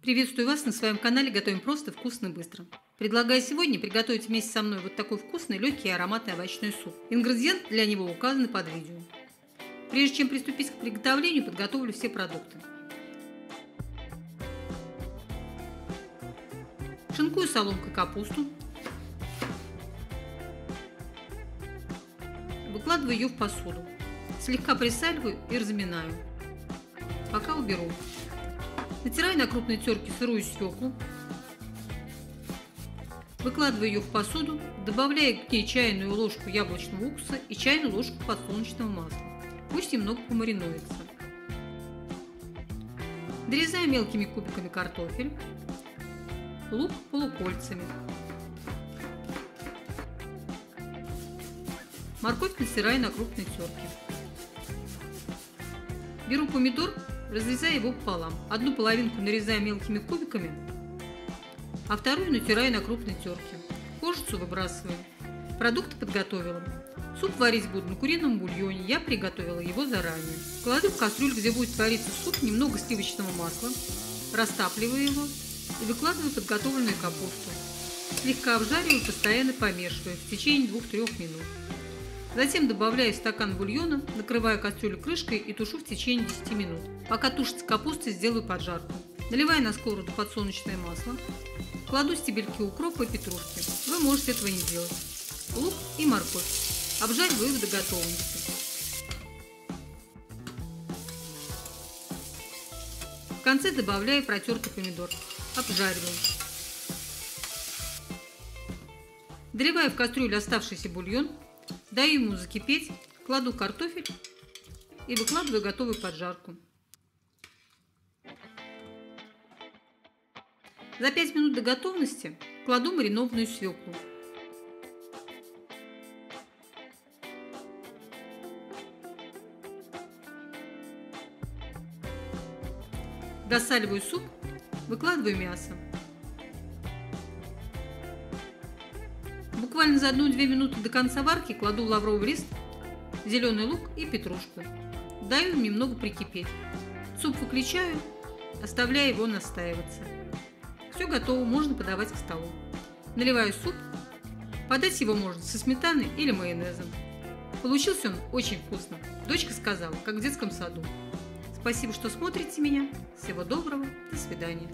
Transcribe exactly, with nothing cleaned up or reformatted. Приветствую вас на своем канале «Готовим просто, вкусно, быстро». Предлагаю сегодня приготовить вместе со мной вот такой вкусный, легкий и ароматный овощной суп. Ингредиенты для него указаны под видео. Прежде чем приступить к приготовлению, подготовлю все продукты. Шинкую соломкой капусту. Выкладываю ее в посуду. Слегка присаливаю и разминаю, пока уберу. Натираю на крупной терке сырую свеклу, выкладываю ее в посуду, добавляю к ней чайную ложку яблочного уксуса и чайную ложку подсолнечного масла. Пусть немного помаринуется. Нарезаю мелкими кубиками картофель, лук полукольцами, морковь натираю на крупной терке. Беру помидор. Разрезаю его пополам. Одну половинку нарезаю мелкими кубиками, а вторую натираю на крупной терке. Кожицу выбрасываю. Продукты подготовила. Суп варить буду на курином бульоне. Я приготовила его заранее. Кладу в кастрюлю, где будет вариться суп, немного сливочного масла. Растапливаю его и выкладываю подготовленную капусту. Слегка обжариваю, постоянно помешиваю в течение двух-трёх минут. Затем добавляю стакан бульона, накрываю кастрюлю крышкой и тушу в течение десяти минут. Пока тушится капуста, сделаю поджарку. Наливаю на сковороду подсолнечное масло, кладу стебельки укропа и петрушки. Вы можете этого не делать. Лук и морковь. Обжариваю их до готовности. В конце добавляю протертый помидор. Обжариваю. Доливаю в кастрюлю оставшийся бульон. Даю ему закипеть, кладу картофель и выкладываю готовую поджарку. За пять минут до готовности кладу маринованную свеклу. Досаливаю суп, выкладываю мясо. Буквально за одну-две минуты до конца варки кладу лавровый лист, зеленый лук и петрушку. Даю им немного прикипеть. Суп выключаю, оставляя его настаиваться. Все готово, можно подавать к столу. Наливаю суп. Подать его можно со сметаной или майонезом. Получился он очень вкусно. Дочка сказала, как в детском саду. Спасибо, что смотрите меня. Всего доброго. До свидания.